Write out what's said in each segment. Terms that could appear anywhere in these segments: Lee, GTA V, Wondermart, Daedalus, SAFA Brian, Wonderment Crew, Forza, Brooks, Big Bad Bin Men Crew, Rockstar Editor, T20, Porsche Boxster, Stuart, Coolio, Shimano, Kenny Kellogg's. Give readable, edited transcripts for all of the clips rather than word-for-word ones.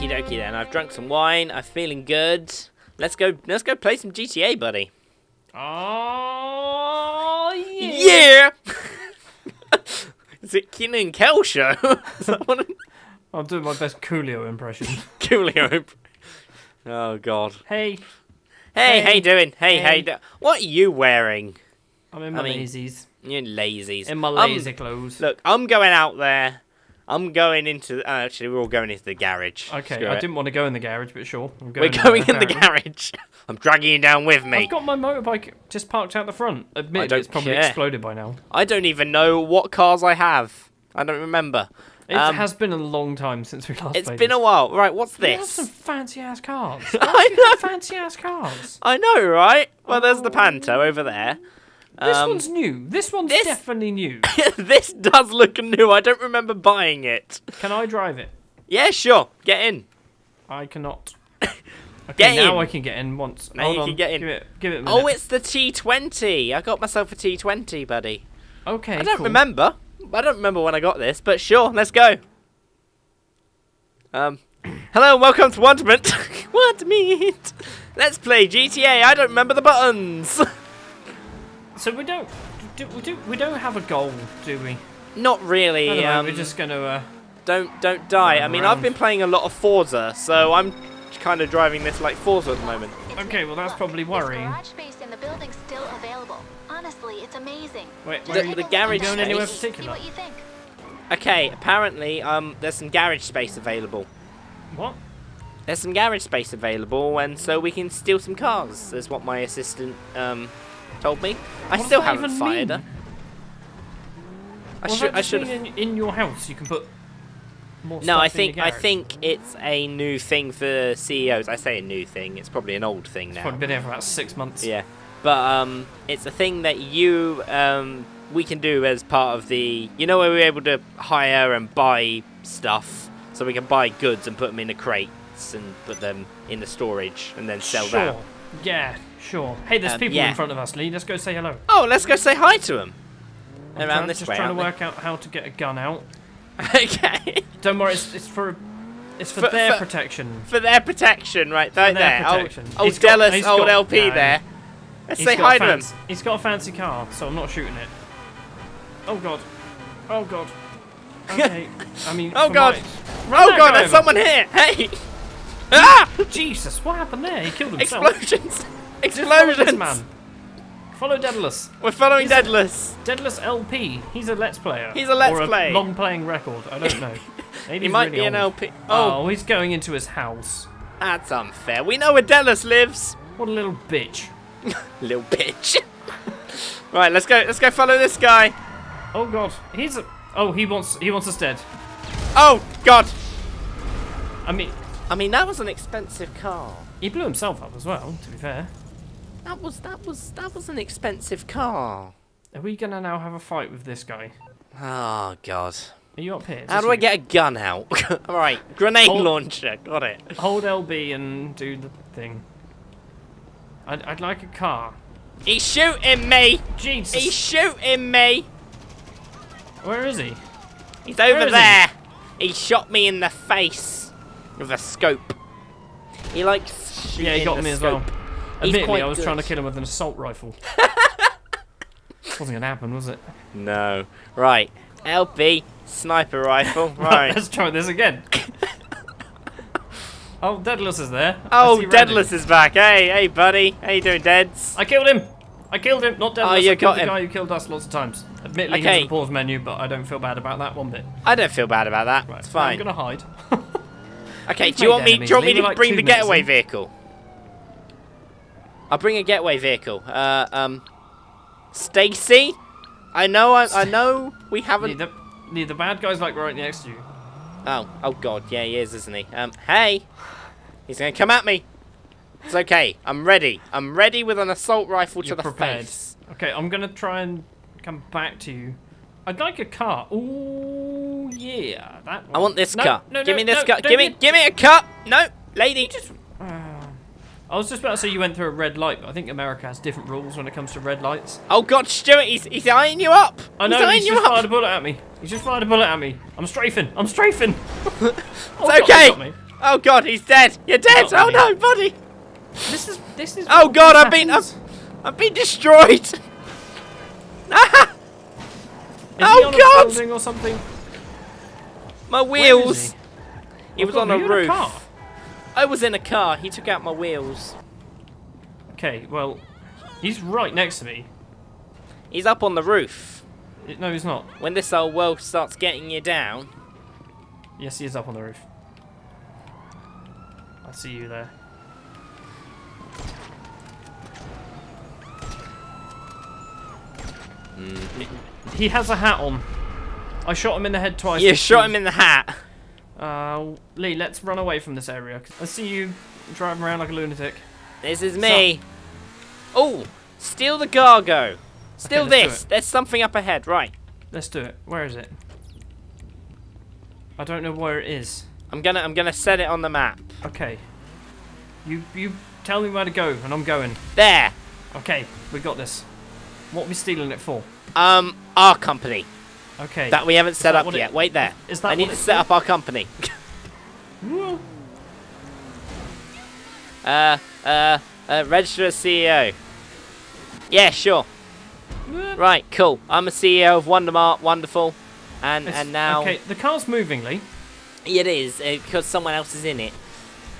Okie dokie then, I've drunk some wine, I'm feeling good. Let's go play some GTA, buddy. Oh yeah! Yeah! Is it Kenan and Kel show? Is that one? I'll do my best Coolio impression. Coolio. Oh god. Hey. Hey, how you doing? Hey. What are you wearing? I'm in my lazies. You're in lazies. In my lazy clothes. Look, I'm going out there. I'm going into... actually, we're all going into the garage. Okay, I didn't want to go in the garage, but sure. We're going in the garage. I'm dragging you down with me. I've got my motorbike just parked out the front. Admit it's probably exploded by now. I don't even know what cars I have. I don't remember. It has been a long time since we last played. It's been a while. Right, what's this? You have some fancy-ass cars. I know. Fancy-ass cars. I know, right? Well, there's the Panto over there. This one's new. This one's definitely new. This does look new. I don't remember buying it. Can I drive it? Yeah, sure. Get in. I cannot. Okay, now I can get in once. Now you can get in. Give it a minute. Oh, it's the T20. I got myself a T20, buddy. Okay, I don't remember. I don't remember when I got this, but sure, let's go. Hello and welcome to Wonderment. Wonderment. Let's play GTA. I don't remember the buttons. So we don't have a goal, do we? Not really. Anyway, we're just gonna don't die. I mean, I've been playing a lot of Forza, so I'm kind of driving this like Forza at the moment. Okay, well that's probably worrying. Garage space in the building's still available. Honestly, it's amazing. Wait, the garage space. Anywhere particular? See what you think. Okay, apparently there's some garage space available. What? There's some garage space available, and so we can steal some cars. That's what my assistant told me. I still haven't fired her. I should. In your house, you can put more stuff. No, I think it's a new thing for CEOs. I say a new thing. It's probably an old thing now. It's probably been here for about 6 months. Yeah, but it's a thing that you we can do as part of the. You know, where we're able to hire and buy stuff, so we can buy goods and put them in the crates and put them in the storage and then sell that. Sure. Yeah. Sure. Hey, there's people in front of us, Lee. Let's go say hello. Oh, let's go say hi to them. Around this way. Just trying to work out how to get a gun out. Okay. Don't worry, it's for their protection. For their protection, right? Don't there. Oh, jealous old LP there. Let's say hi to them. He's got a fancy car, so I'm not shooting it. Oh god. Oh god. Okay. I mean. Oh god. Oh god. There's someone here. Hey. Ah! Jesus, what happened there? He killed himself. Explosions. Explosions, man. Follow Daedalus. We're following Daedalus. Daedalus LP. He's a Let's Player. He's a Let's Player. Long playing record. I don't know. He might be an LP. Oh, he's going into his house. That's unfair. We know where Daedalus lives. What a little bitch. Little bitch. Right, let's go. Let's go follow this guy. Oh god, he's a. Oh, he wants us dead. Oh god. I mean, that was an expensive car. He blew himself up as well. To be fair. That was an expensive car. Are we gonna now have a fight with this guy? Oh god. Are you up here? How do I get a gun out? All right, grenade launcher. Got it. Hold LB and do the thing. I'd like a car. He's shooting me. Jesus. He's shooting me. Where is he? He's over there. He shot me in the face with a scope. He likes shooting. Yeah, he got me as well. Admittedly, I was trying to kill him with an assault rifle. Wasn't going to happen, was it? No. Right. LP, sniper rifle. Right. Let's try this again. Oh, Daedalus is there. Oh, Daedalus is back. Hey, buddy. How you doing, Deads? I killed him. Not Daedalus. Oh, you got him. The guy who killed us lots of times. Admittedly, he's in the pause menu, but I don't feel bad about that one bit. I don't feel bad about that. Right. It's fine. I'm going to hide. Okay, do you want me to bring the getaway vehicle? I'll bring a getaway vehicle. Stacy? I know we haven't... The bad guy's like right next to you. Oh god, yeah he is, isn't he? Hey! He's gonna come at me! It's okay, I'm ready. I'm ready with an assault rifle to the face. Okay, I'm gonna try and come back to you. I'd like a car. Ooh, yeah. That one. I want this car. No, give me this car. Give me a car! No, lady! I was just about to say you went through a red light, but I think America has different rules when it comes to red lights. Oh god, Stuart, he's eyeing you up! I know, he's just fired a bullet at me. He's just fired a bullet at me. I'm strafing. It's okay. Oh god, he's dead. You're dead. Oh no, buddy. This is. Oh god, I've been destroyed. Oh god. Or something? My wheels. He was on a roof. I was in a car. He took out my wheels. Okay, well, he's right next to me. He's up on the roof. No, he's not. When this old world starts getting you down. Yes, he is up on the roof. I see you there. He has a hat on. I shot him in the head twice. You shot him in the hat. Lee, let's run away from this area. I see you driving around like a lunatic. This is me. Oh, steal the cargo. Steal this. There's something up ahead. Right. Let's do it. Where is it? I don't know where it is. I'm gonna set it on the map. Okay. You tell me where to go, and I'm going. There. Okay, we got this. What are we stealing it for? Our company. Okay. That we haven't set up yet. Wait there. Is that I need to set up our company. Register as CEO. Yeah, sure. Right, cool. I'm a CEO of Wondermart. Wonderful. And now. Okay, the car's moving, Lee. It is because someone else is in it.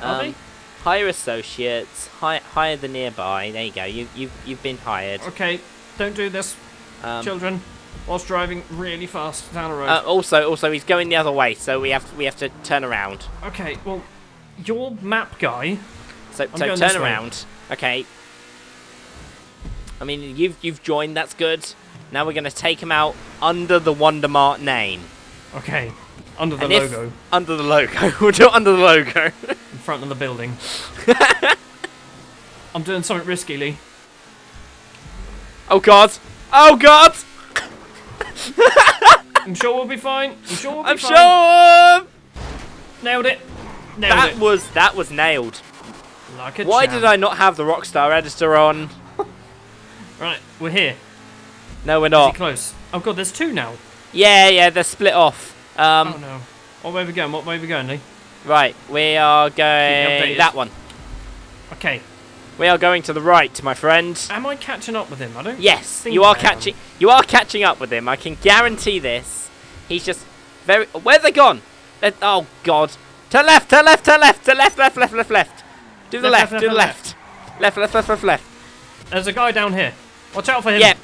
Are they? Hire associates. Hire the nearby. There you go. You've been hired. Okay, don't do this, children. Whilst driving really fast down the road. Also, he's going the other way, so we have to turn around. Okay, well, your map guy. So turn around. Okay. I mean, you've joined. That's good. Now we're gonna take him out under the Wondermart name. Okay. Under the logo. Under the logo. We'll do it under the logo. In front of the building. I'm doing something risky, Lee. Oh god! Oh god! I'm sure we'll be fine. I'm sure we'll be fine. Nailed it. That was nailed. Like a Why did I not have the Rockstar Editor on? Right, we're here. No, we're not. Close. Oh god, there's two now. Yeah, they're split off. Oh no. What way are we going? What way are we going, Lee? Right, we are going that one. Okay. We are going to the right, my friend. Am I catching up with him? I don't. Yes, you are catching. You are catching up with him. I can guarantee this. He's just very. Where have they gone? Oh god. Turn left. Turn left. Turn left. Turn left. Left. Do the left. Do the left. Left. There's a guy down here. Watch out for him. Yep.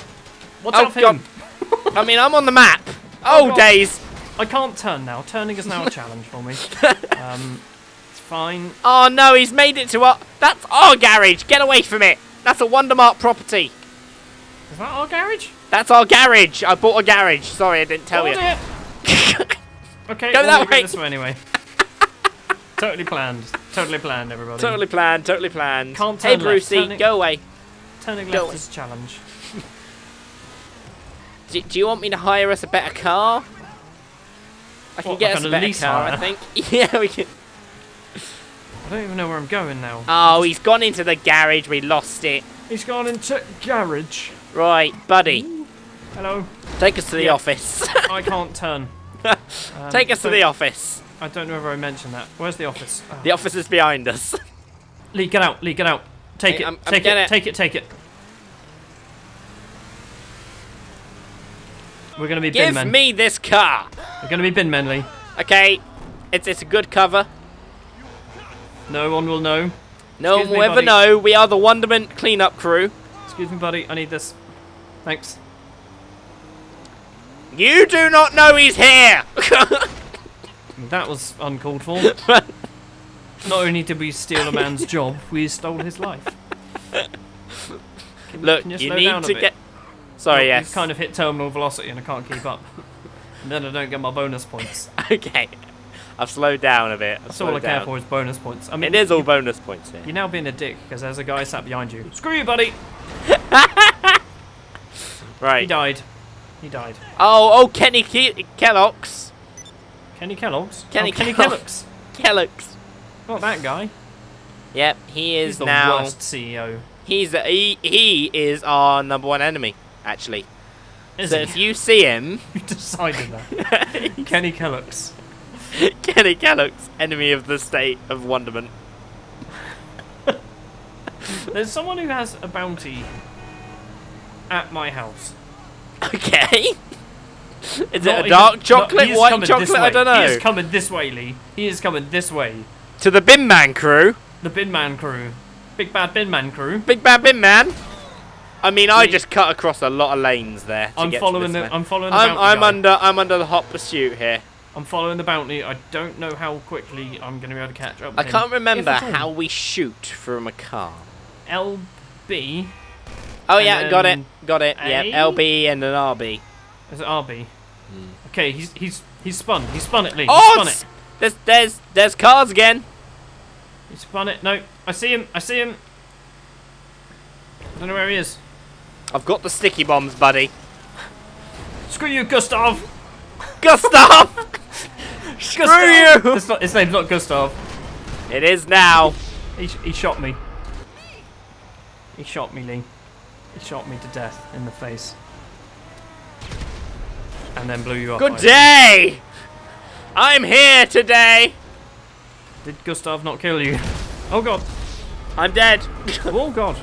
Watch out for him. I mean, I'm on the map. Oh days. I can't turn now. Turning is now a challenge for me. It's fine. Oh no, he's made it to our... That's our garage. Get away from it. That's a Wondermart property. Is that our garage? That's our garage. I bought a garage. Sorry, I didn't tell you. Okay, go that way. This way anyway. Totally planned. Totally planned, everybody. Totally planned. Totally planned. Can't turn left. Hey, Brucey, go away. Turning left is a challenge. Do you want me to hire us a better car? I can get us a better car, I think. Yeah, we can. I don't even know where I'm going now. Oh, he's gone into the garage. We lost it. He's gone into garage. Right, buddy. Ooh. Hello. Take us to the office. I can't turn. Take us to the office. I don't know whether I mentioned that. Where's the office? Oh. The office is behind us. Lee, get out. Lee, get out. Take it. Take it. Take it. Take it. We're going to be bin men. Give me this car. We're going to be bin men, Lee. Okay. It's a good cover. No one will know. No one will ever know. We are the Wonderment Cleanup Crew. Excuse me, buddy. I need this. Thanks. You do not know he's here. That was uncalled for. Not only did we steal a man's job, we stole his life. Look, you need to get... Sorry, yes. I've kind of hit terminal velocity and I can't keep up. And then I don't get my bonus points. Okay. I've slowed down a bit. That's all I care for is bonus points. I mean, it is all bonus points here. You're now being a dick because there's a guy sat behind you. Screw you, buddy! Right. He died. He died. Oh, Kenny Kellogg's. Kenny Kellogg's? Kenny Kellogg's. Kellogg's. Not that guy. Yep, he is now... He's the worst CEO. He is our number one enemy. Actually. Is so if you see him... You decided that. Kenny Kellogg's. Kenny Kellogg's enemy of the state of wonderment. There's someone who has a bounty at my house. Okay. Is not it a dark chocolate, not, white chocolate? I don't know. He is coming this way, Lee. He is coming this way. To the Bin Man Crew? The Bin Man Crew. Big Bad Bin Man Crew. Big Bad Bin Man. I mean, Lee. I just cut across a lot of lanes there. I'm under the hot pursuit here. I'm following the bounty. I don't know how quickly I'm going to be able to catch up with him. I can't remember how we shoot from a car. LB. Oh, yeah, got it. Got it. Yeah, LB and an RB. Is it RB? Mm. Okay, he's spun. He spun it, Lee. Oh, he spun it. There's cars again. He spun it. No, I see him. I see him. I don't know where he is. I've got the sticky bombs, buddy. Screw you, Gustav. Gustav. Screw Gustav. You. It's not, his name's not Gustav. It is now. He shot me. He shot me, Lee. He shot me to death in the face. And then blew you up. Good day! I'm here today! Did Gustav not kill you? Oh god. I'm dead. Oh god.